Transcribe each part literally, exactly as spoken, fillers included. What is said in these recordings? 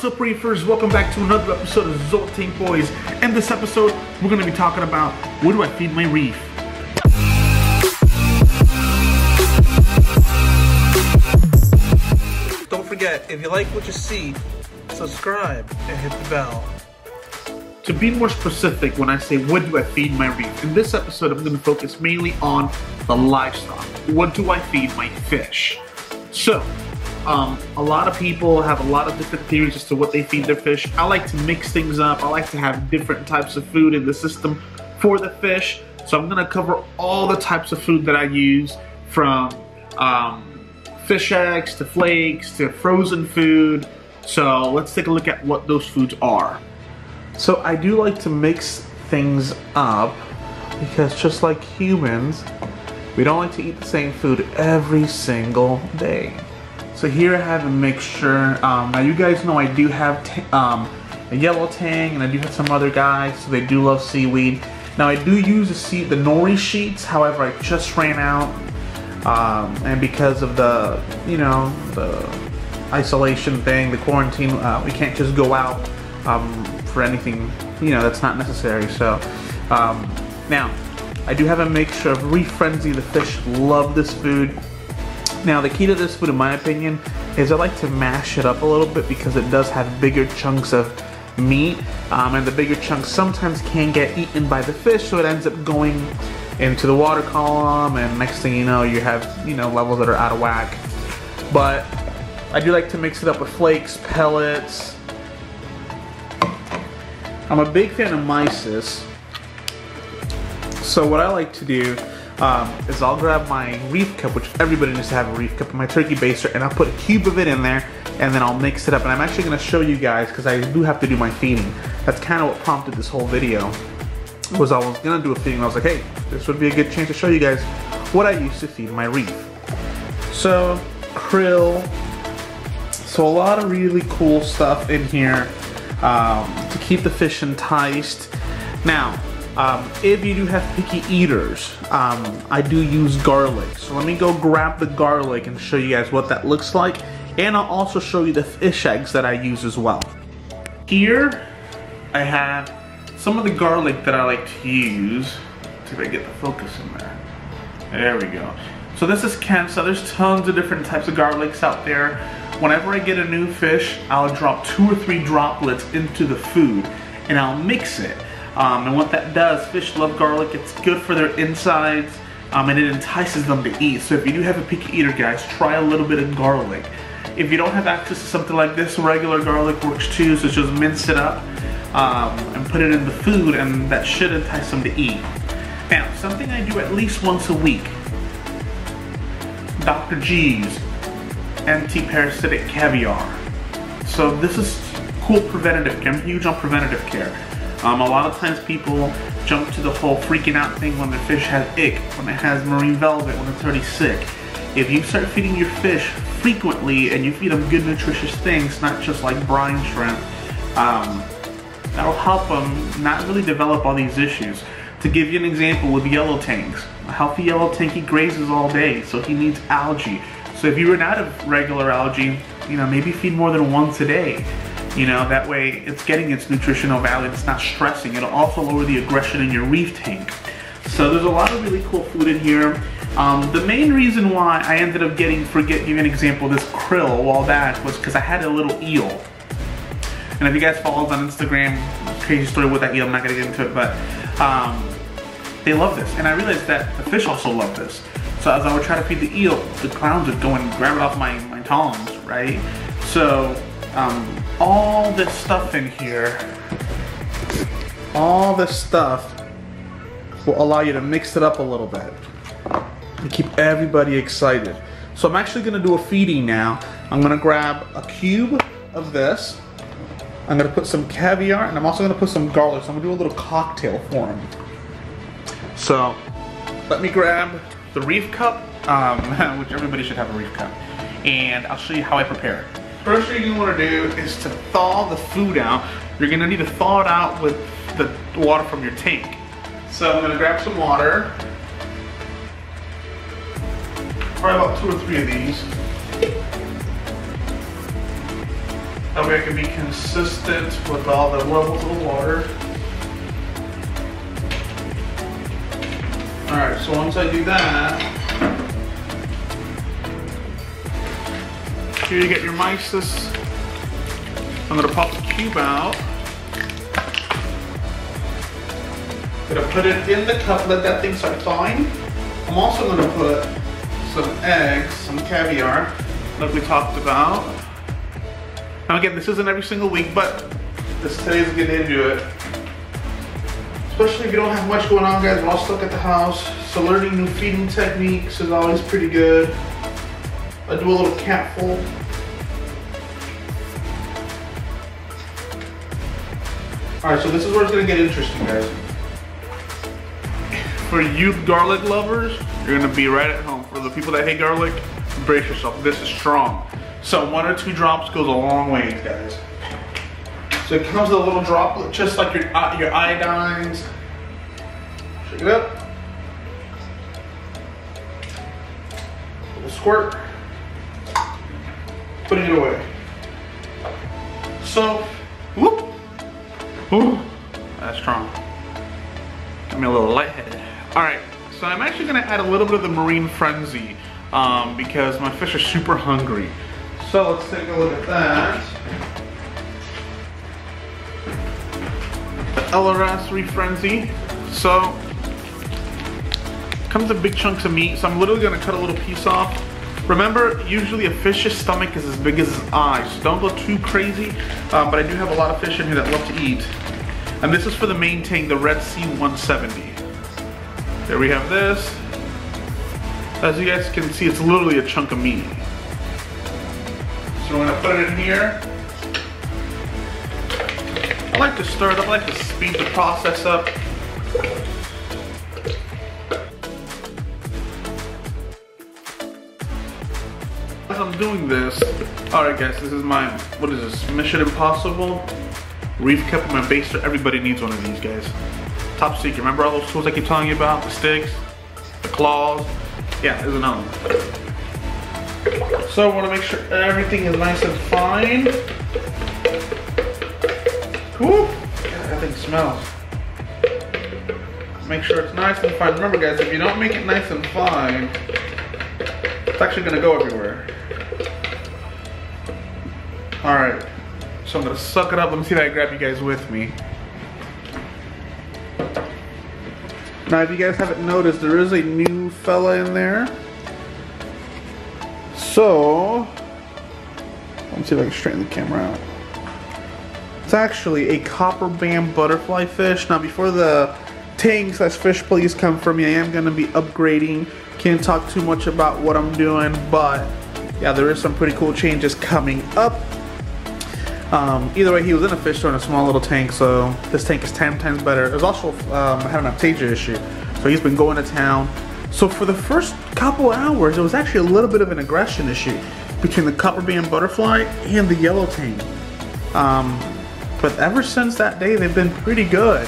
What's up, reefers? Welcome back to another episode of Zoa Tank Boyz. In this episode, we're going to be talking about what do I feed my reef? Don't forget, if you like what you see, subscribe and hit the bell. To be more specific, when I say what do I feed my reef, in this episode I'm going to focus mainly on the livestock. What do I feed my fish? So, Um, a lot of people have a lot of different theories as to what they feed their fish. I like to mix things up. I like to have different types of food in the system for the fish. So I'm going to cover all the types of food that I use, from um, fish eggs to flakes to frozen food. So let's take a look at what those foods are. So I do like to mix things up because, just like humans, we don't like to eat the same food every single day. So here I have a mixture. Um, now you guys know I do have um, a yellow tang, and I do have some other guys, so they do love seaweed. Now I do use the, sea the nori sheets, however I just ran out. Um, and because of the, you know, the isolation thing, the quarantine, uh, we can't just go out um, for anything, you know, that's not necessary. So um, now I do have a mixture of Reef Frenzy. The fish love this food. Now the key to this food, in my opinion, is I like to mash it up a little bit because it does have bigger chunks of meat, um, and the bigger chunks sometimes can get eaten by the fish, so it ends up going into the water column, and next thing you know, you have, you know, levels that are out of whack. But I do like to mix it up with flakes, pellets. I'm a big fan of mysis, so what I like to do Um, is I'll grab my reef cup, which everybody needs to have a reef cup, and my turkey baster, and I'll put a cube of it in there, and then I'll mix it up. And I'm actually going to show you guys, because I do have to do my feeding. That's kind of what prompted this whole video, was I was going to do a feeding, and I was like, hey, this would be a good chance to show you guys what I used to feed my reef. So, krill. So a lot of really cool stuff in here um, to keep the fish enticed. Now, Um, if you do have picky eaters, um, I do use garlic. So let me go grab the garlic and show you guys what that looks like. And I'll also show you the fish eggs that I use as well. Here I have some of the garlic that I like to use. Let's see if I get the focus in there. There we go. So this is Kenza. There's tons of different types of garlics out there. Whenever I get a new fish, I'll drop two or three droplets into the food and I'll mix it. Um, and what that does, fish love garlic, it's good for their insides, um, and it entices them to eat. So if you do have a picky eater, guys, try a little bit of garlic. If you don't have access to something like this, regular garlic works too, so just mince it up um, and put it in the food, and that should entice them to eat. Now, something I do at least once a week, Doctor G's anti-parasitic caviar. So this is cool preventative care. I'm huge on preventative care. Um, a lot of times people jump to the whole freaking out thing when their fish has ick, when it has marine velvet, when it's already sick. If you start feeding your fish frequently and you feed them good nutritious things, not just like brine shrimp, um, that'll help them not really develop all these issues. To give you an example, with yellow tanks, a healthy yellow tank, he grazes all day, so he needs algae. So if you run out of regular algae, you know, maybe feed more than once a day. You know, that way it's getting its nutritional value, it's not stressing. It'll also lower the aggression in your reef tank. So there's a lot of really cool food in here. Um, the main reason why I ended up getting, for give you an example, this krill while back, was because I had a little eel. And if you guys follow us on Instagram, crazy story with that eel, I'm not going to get into it, but um, they love this. And I realized that the fish also love this. So as I would try to feed the eel, the clowns would go and grab it off my, my tongs, right? So um, all this stuff in here, all this stuff will allow you to mix it up a little bit and keep everybody excited. So I'm actually going to do a feeding now. I'm going to grab a cube of this. I'm going to put some caviar, and I'm also going to put some garlic. So I'm going to do a little cocktail for them. So let me grab the reef cup, um, which everybody should have a reef cup, and I'll show you how I prepare it. First thing you want to do is to thaw the food out. You're going to need to thaw it out with the water from your tank. So I'm going to grab some water. Probably about two or three of these. That way I can be consistent with all the levels of the water. Alright, so once I do that, here you get your mysis. I'm going to pop the cube out. I'm going to put it in the cup, let that thing start thawing. I'm also going to put some eggs, some caviar, like we talked about. Now again, this isn't every single week, but this today's getting into it. Especially if you don't have much going on, guys, we're all stuck at the house. So learning new feeding techniques is always pretty good. I do a little cat fold. Alright, so this is where it's going to get interesting, guys. For you garlic lovers, you're gonna be right at home. For the people that hate garlic, brace yourself. This is strong. So one or two drops goes a long way, guys. So it comes with a little droplet, just like your your iodines. Shake it up. A little squirt. Put it away. So, whoop. Ooh, that's strong. Got me a little lightheaded. All right, so I'm actually gonna add a little bit of the Marine Frenzy um, because my fish are super hungry. So let's take a look at that. The L R S Reef Frenzy. So, comes in big chunks of meat, so I'm literally gonna cut a little piece off. Remember, usually a fish's stomach is as big as its eyes, so don't go too crazy, um, but I do have a lot of fish in here that love to eat. And this is for the main tank, the Red Sea one seventy. There we have this. As you guys can see, it's literally a chunk of meat. So we're gonna put it in here. I like to stir it up, I like to speed the process up. As I'm doing this, all right guys, this is my, what is this, Mission Impossible? Reef cup in my baster, everybody needs one of these, guys. Top secret. Remember all those tools I keep telling you about? The sticks, the claws. Yeah, there's another one. So I want to make sure everything is nice and fine. Woo! God, that thing smells. Make sure it's nice and fine. Remember, guys, if you don't make it nice and fine, it's actually going to go everywhere. All right. So I'm going to suck it up. Let me see if I can grab you guys with me. Now, if you guys haven't noticed, there is a new fella in there. So, let's see if I can straighten the camera out. It's actually a Copperband Butterflyfish. Now, before the tank slash fish police come for me, I am going to be upgrading. Can't talk too much about what I'm doing, but yeah, there is some pretty cool changes coming up. Um, either way, he was in a fish store in a small little tank, so this tank is ten times better. There's also, um, I had an aptasia issue, so he's been going to town. So for the first couple hours, it was actually a little bit of an aggression issue between the Copperband Butterfly and the yellow tank. Um, but ever since that day, they've been pretty good.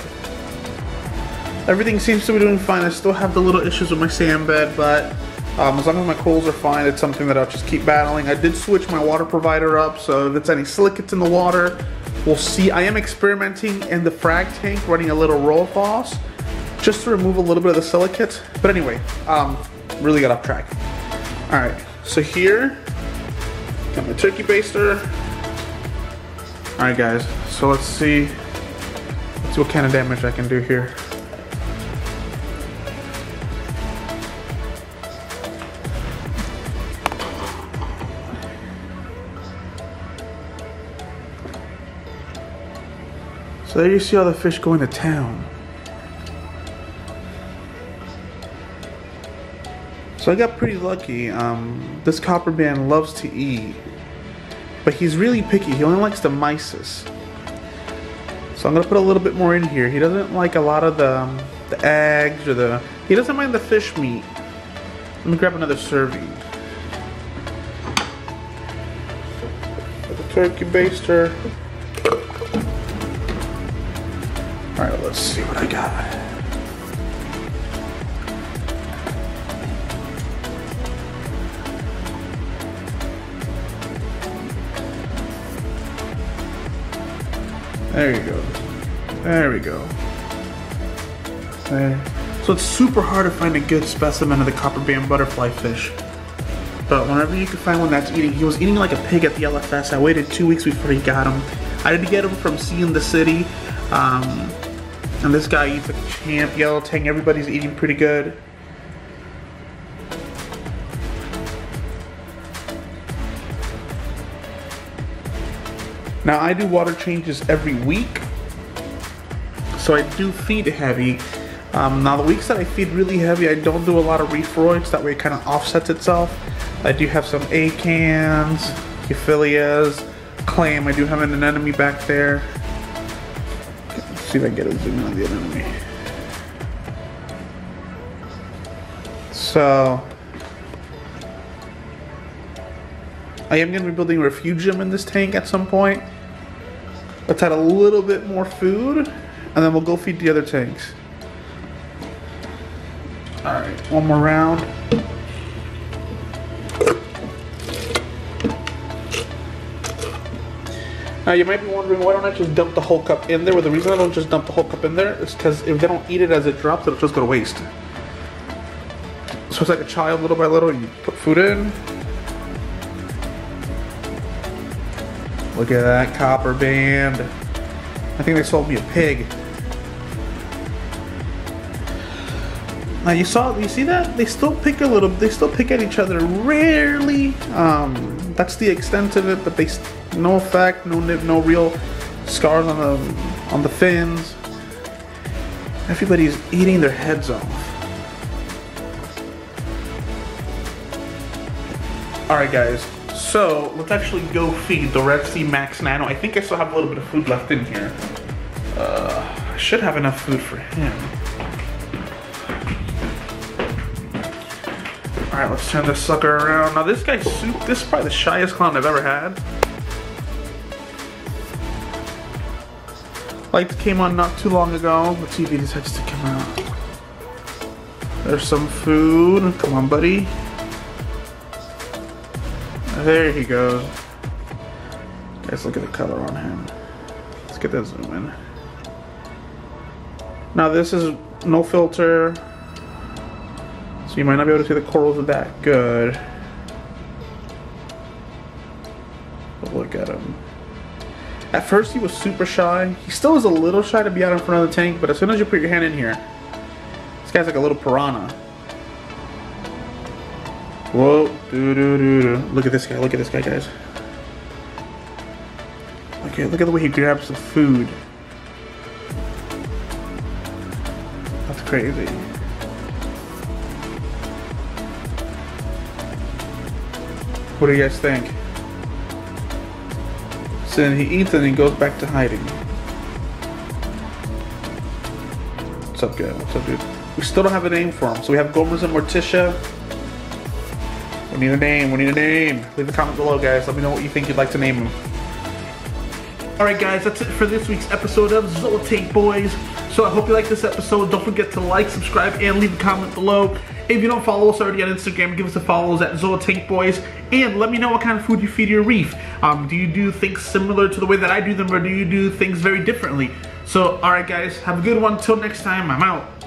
Everything seems to be doing fine. I still have the little issues with my sand bed, but Um, as long as my corals are fine, it's something that I'll just keep battling. I did switch my water provider up, so if it's any silicates in the water, we'll see. I am experimenting in the frag tank, running a little roll falls, just to remove a little bit of the silicates. But anyway, um, really got off track. All right, so here, got my turkey baster. All right, guys, so let's see, let's see what kind of damage I can do here. So there you see all the fish going to town. So I got pretty lucky. Um, this Copperband loves to eat, but he's really picky. He only likes the mysis. So I'm gonna put a little bit more in here. He doesn't like a lot of the, um, the eggs or the, he doesn't mind the fish meat. Let me grab another serving. Put the turkey baster. Alright, let's see what I got. There you go. There we go. So it's super hard to find a good specimen of the copperband butterflyfish. But whenever you can find one that's eating, he was eating like a pig at the L F S. I waited two weeks before he got him. I didn't get him from seeing the city. Um, and this guy eats like a champ, yellow tang. Everybody's eating pretty good. Now I do water changes every week, so I do feed heavy. Um, now the weeks that I feed really heavy, I don't do a lot of reefroids, that way it kind of offsets itself. I do have some acans, euphilias, clam. I do have an anemone back there. Let's see if I can get a zoom in on the anemone. So I am going to be building a refugium in this tank at some point. Let's add a little bit more food, and then we'll go feed the other tanks. Alright, one more round. Now you might be wondering, why don't I just dump the whole cup in there? Well, the reason I don't just dump the whole cup in there is because if they don't eat it as it drops, it'll just go to waste. So it's like a child, little by little, you put food in. Look at that copper band. I think they sold me a pig. Now you saw, you see that? They still pick a little, they still pick at each other. Rarely, um, that's the extent of it, but they, no effect, no nib, no real scars on the, on the fins. Everybody's eating their heads off. All right, guys. So let's actually go feed the Red Sea Max Nano. I think I still have a little bit of food left in here. Uh, I should have enough food for him. All right, let's turn this sucker around. Now this guy's soup, this is probably the shyest clown I've ever had. Lights came on not too long ago. The T V decides to come out. There's some food. Come on, buddy. There he goes. Guys, look at the color on him. Let's get that zoom in. Now this is no filter, so you might not be able to see the corals of that good. But look at him. At first he was super shy. He still is a little shy to be out in front of the tank, but as soon as you put your hand in here, this guy's like a little piranha. Whoa, doo doo doo doo. Look at this guy, look at this guy, guys. Okay, look at the way he grabs the food. That's crazy. What do you guys think? So then he eats and he goes back to hiding. What's up, guy? What's up, dude? We still don't have a name for him, so we have Gomez and Morticia. We need a name, we need a name. Leave a comment below, guys. Let me know what you think you'd like to name them. All right, guys, that's it for this week's episode of Zoa Tank Boyz. So I hope you liked this episode. Don't forget to like, subscribe, and leave a comment below. If you don't follow us already on Instagram, give us a follow at Zoa Tank Boyz. And let me know what kind of food you feed your reef. Um, do you do things similar to the way that I do them, or do you do things very differently? So, all right, guys, have a good one. Till next time, I'm out.